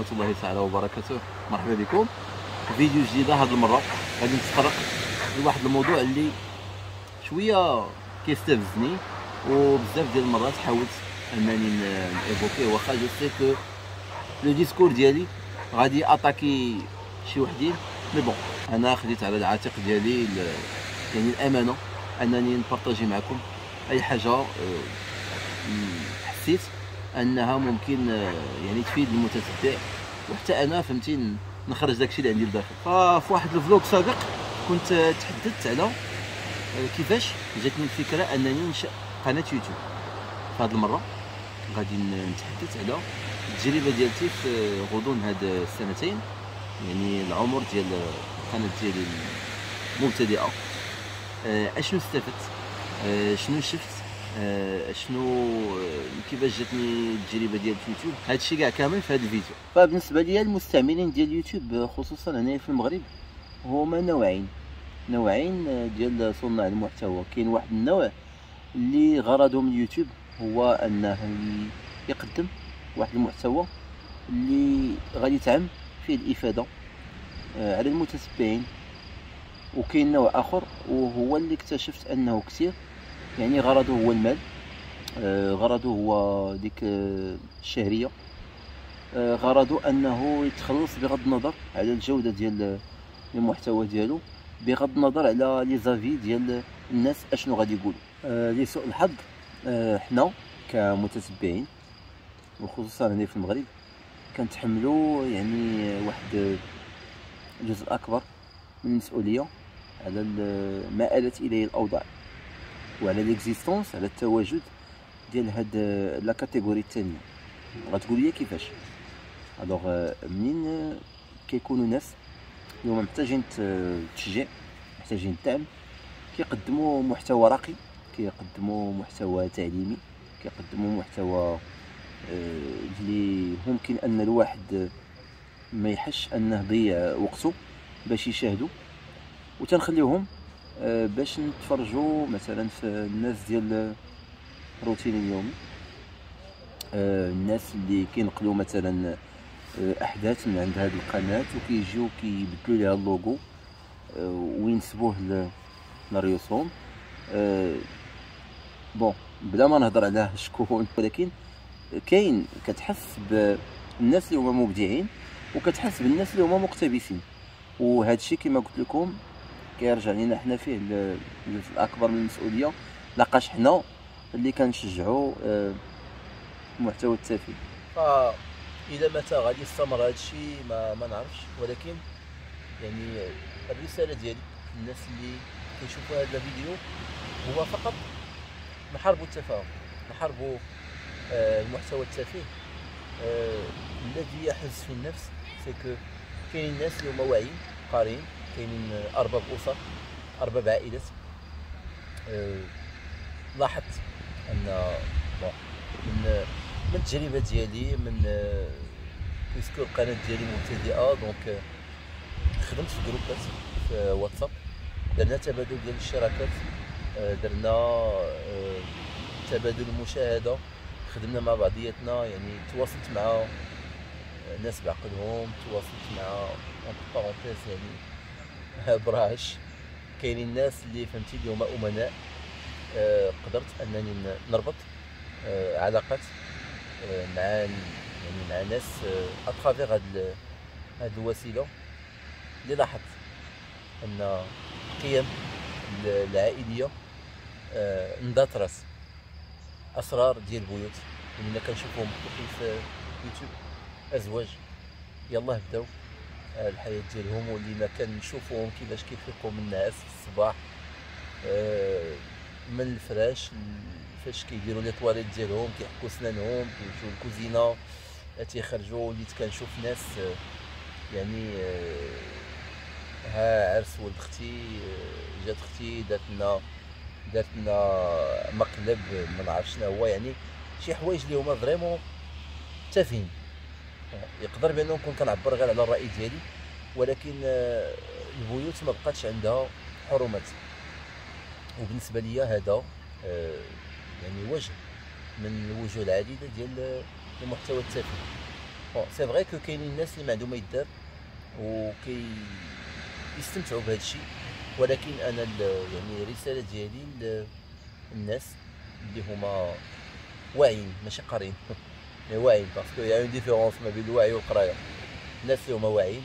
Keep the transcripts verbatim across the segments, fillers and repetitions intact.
ورحمه الله تعالى وبركاته. مرحبا بكم فيديو جديد. هذه المره غادي نتطرق لواحد الموضوع اللي شويه كيستفزني وبزاف ديال المرات حاولت انني نيفوكيه، واخا جو سي كو لو ديسكور ديالي غادي اتاكي شي وحدين، مي بون انا خديت على العاتق ديالي يعني الامانه انني نبارطاجي معكم اي حاجه حسيت انها ممكن يعني تفيد المتتبع، وحتى انا فهمتي نخرج داكشي اللي عندي لداخل. ففي واحد الفلوق سابق كنت تحدثت على كيفاش جاتني الفكره انني ننشا قناه يوتيوب. فهاد المره غادي نتحدث على التجربه ديالتي في غضون هاد السنتين، يعني العمر ديال القناه ديالي المبتدئه، اشنو استفدت، شنو شفت، شنو كيفاش جاتني التجربه ديال يوتيوب. هادشي كاع كامل في هاد الفيديو. فبالنسبه ليا المستعملين ديال يوتيوب خصوصا هنايا في المغرب هما نوعين نوعين ديال صناع المحتوى. كاين واحد النوع اللي غرضهم اليوتيوب هو انه يقدم واحد المحتوى اللي غادي تعم فيه الافاده على المتتبعين، وكاين نوع اخر وهو اللي اكتشفت انه كثير يعني غرضه هو المال، غرضه هو ديك الشهريه، غرضه انه يتخلص بغض النظر على الجوده ديال المحتوى ديالو، بغض النظر على لي زافي ديال الناس اشنو غادي يقولوا. لسوء الحظ حنا كمتتبعين وخصوصا هنا في المغرب كنتحملوا يعني واحد الجزء اكبر من المسؤوليه على ما آلت اليه الاوضاع وعلى ليكزيستونس، على التواجد ديال هاد لا كاتيجوري الثانيه. غتقول لي كيفاش؟ الوغ منين كيكونوا ناس اللي هما محتاجين التشجيع، محتاجين الدعم، كيقدموا محتوى راقي، كيقدموا محتوى تعليمي، كيقدموا محتوى اللي ممكن ان الواحد ما يحش انه ضيع وقته باش يشاهدوا، وتنخليوهم باش نتفرجوا مثلا في الناس ديال الروتين اليومي، الناس اللي كينقلوا مثلا احداث من عند هذه القناه وكيجيو كيبدلوا ليها اللوغو وينسبوه لريوسهم. بون بلا ما نهضر على شكون، ولكن كاين كتحس بالناس اللي هما مبدعين وكتحس بالناس اللي هما مقتبسين، وهذا الشيء كما قلت لكم كيرجع لينا حنا فيه الجزء الاكبر من المسؤوليه، لقاش حنا اللي كنشجعوا المحتوى التافه. فإلى متى غادي يستمر هذا الشيء ما, ما نعرفش، ولكن يعني الرساله ديالي الناس اللي كيشوفوا هذا الفيديو هو فقط نحاربوا التفاهه، نحاربوا المحتوى التافه الذي يحز في النفس. سي كو كاين الناس اللي هما واعيين قارين، كاينين ارباب اسر، ارباب عائلات. أه لاحظت ان من من التجربه ديالي من بيسكو القناه ديالي مبتدئه، دونك خدمت في جروبات في واتساب، درنا تبادل ديال الشراكات، درنا تبادل المشاهده، خدمنا مع بعضياتنا، يعني تواصلت مع ناس بعقلهم، تواصلت مع بارونتيز يعني براش. كاينين الناس اللي فهمتي اللي هما امناء، أه قدرت انني نربط أه علاقات أه مع يعني مع ناس أه اترافيغ هاد هاد الوسيله. اللي لاحظت ان قيم العائليه أه نضات راس اسرار ديال البيوت اللي كنشوفوهم في يوتيوب، ازواج يلاه بداو الحياه ديالهم واللي ما كنشوفوهم كيفاش كيفيقوا من النعاس في الصباح، أه من الفراش فاش كيديروا لي طواليت ديالهم، كيحكوا سنانهم، كيمشيو للكوزينه، تيخرجوا. وليت كنشوف ناس يعني أه ها عرس ولد اختي، جات اختي دارت لنا دارت لنا مقلب ما نعرف شنو هو، يعني شي حوايج اللي هما فريمون تافهين. يقدر بانه نكون كنعبر غير على الراي ديالي، ولكن البيوت ما بقاتش عندها حرمات، وبالنسبه ليا هذا يعني وجه من الوجوه العديده ديال المحتوى التافه. بون سي فغي كو كاين الناس اللي ما عندهم ما يدار وكيستمتعوا بهذا الشيء، ولكن انا يعني الرساله ديالي للناس اللي هما واعيين ماشي قاريين، واعيين باسكو يا اون ديفيرونس ما بين الوعي والقرايه. الناس اللي هما واعيين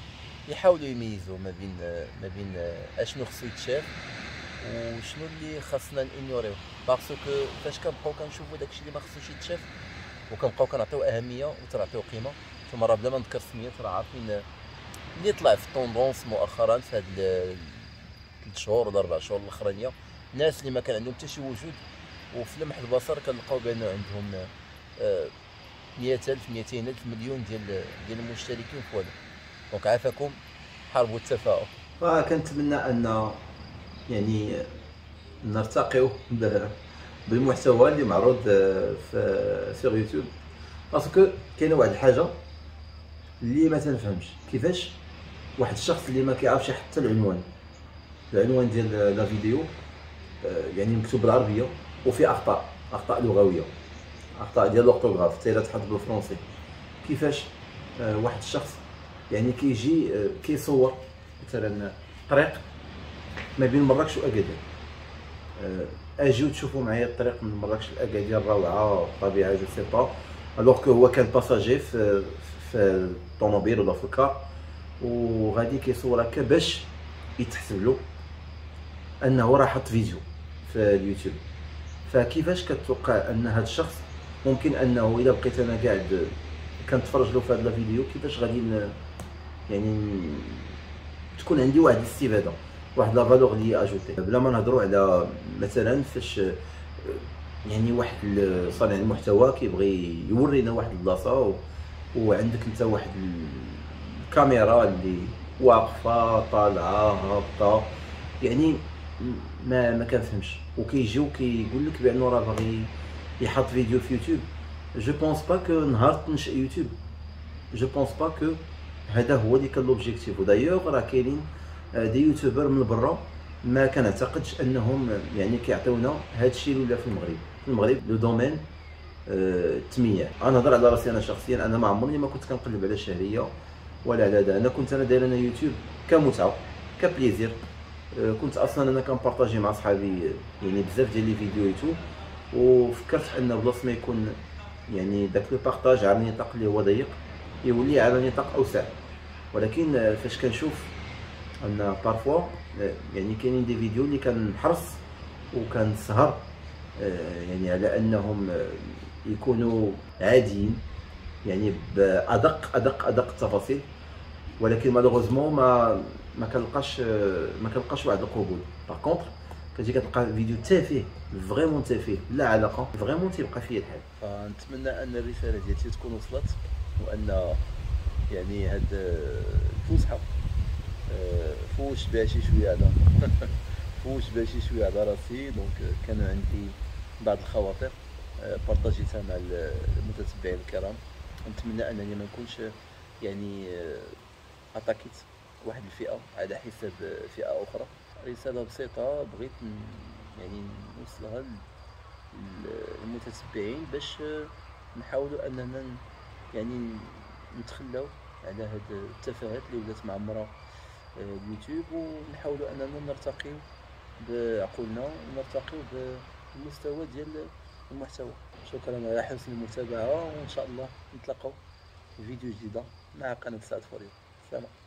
يحاولوا يميزوا ما بين ما بين اشنو خصو يتشاف وشنو اللي خاصنا نينيوريو، باسكو فاش كنبقاو كنشوفوا داكشي اللي ما خصوش يتشاف وكنبقاو كنعطيو اهميه وتنعطيو قيمه، ثم راه بلا ما نذكر سميات راه عارفين اللي طلع في الطوندونس مؤخرا في هاد ثلاث شهور ولا اربع شهور الاخرانيه، الناس اللي ما كان عندهم حتى شي وجود وفي لمح البصر كنلقاو بانه عندهم مئة ألف مئتين ألف مليون ديال ديال المشتركين في هذا. دونك عافاكم، حاربوا التفاؤل. فكنتمنى ان يعني نرتقيو بالمحتوى اللي معروض في في يوتيوب، باسكو كاينه واحد الحاجه اللي ما تنفهمش كيفاش واحد الشخص اللي ما كيعرفش حتى العنوان العنوان ديال لا فيديو يعني مكتوب بالعربيه وفي اخطاء اخطاء لغويه، اخطاء ديال الاورتوغراف حتى الا تحط بالفرنسي. كيفاش واحد الشخص يعني كيجي كيصور مثلا طريق ما بين مراكش واكادير، اجيو تشوفوا معايا الطريق من مراكش لاكادير روعه طبيعه جو سي با، الوغ كو هو كان باساجي في في الطوموبيل ولا في الكار وغادي كيصور هكا باش يتحسب له انه راه حط فيديو في اليوتيوب. فكيفاش كتوقع ان هذا الشخص ممكن انه الا بقيت انا قاعد كنتفرج له في هذا الفيديو كيفاش غادي يعني تكون عندي واحد الاستفاده واحد لا فالور لي اجوتي؟ بلا ما نهضروا على مثلا فاش يعني واحد صانع المحتوى كيبغي يورينا واحد البلاصه وعندك انت واحد الكاميرا اللي واقفه طالعه هابطه، يعني ما ما كنفهمش وكيجيو كيقول لك بانه راه باغي يحط فيديو في يوتيوب. جو بونس با كو نهار تنشئ يوتيوب، جو بونس با كو هذا هو اللي كان لوبجيكتيف. ودايوغ راه كاينين دي يوتيوبر من برا ما كنعتقدش انهم يعني كيعطيونا هذا الشيء اللي في المغرب. في المغرب لو دومين التمييع، أه انا نهضر على راسي انا شخصيا، انا ما عمرني ما كنت كنقلب على شهريه ولا على هذا، انا كنت انا داير انا يوتيوب كمتعه كبليزير، أه كنت اصلا انا كنبارطاجي مع صحابي يعني بزاف ديال لي فيديوهاتو، وفكرت ان بلاص ما يكون يعني داك لو بارطاج على نطاق اللي هو ضيق يولي على نطاق اوسع. ولكن فاش كنشوف ان بارفوا يعني كاينين دي فيديو اللي كنحرص وكنسهر يعني على انهم يكونوا عاديين يعني بادق ادق ادق التفاصيل، ولكن مالوغوزمون ما ما كنلقاش ما كنلقاش واحد القبول. باغ كونطخ كتجي كتلقى فيديو تافه فريمون تافه لا علاقه فريمون تيبقى فيه الحال. فنتمنى ان الرساله ديالتي تكون وصلت، وان يعني هاد الفسحه فوش بها شي شويه على فوش بها شي شويه على راسي، دونك كان عندي بعض الخواطر بارطاجيتها مع المتتبعين الكرام. نتمنى انني ما نكونش يعني اتاكيت واحد الفئه على حساب فئه اخرى. رساله بسيطه بغيت يعني نوصلها للمتتبعين باش نحاولوا اننا يعني نتخلاو على هاد التفاهات اللي ولات معمره اليوتيوب، ونحاولوا اننا نرتقيو بعقولنا ونرتقيو بالمستوى ديال المحتوى. شكرا على حسن المتابعه، وان شاء الله نتلاقاو في فيديو جديده مع قناه سعد فور يو. سلام.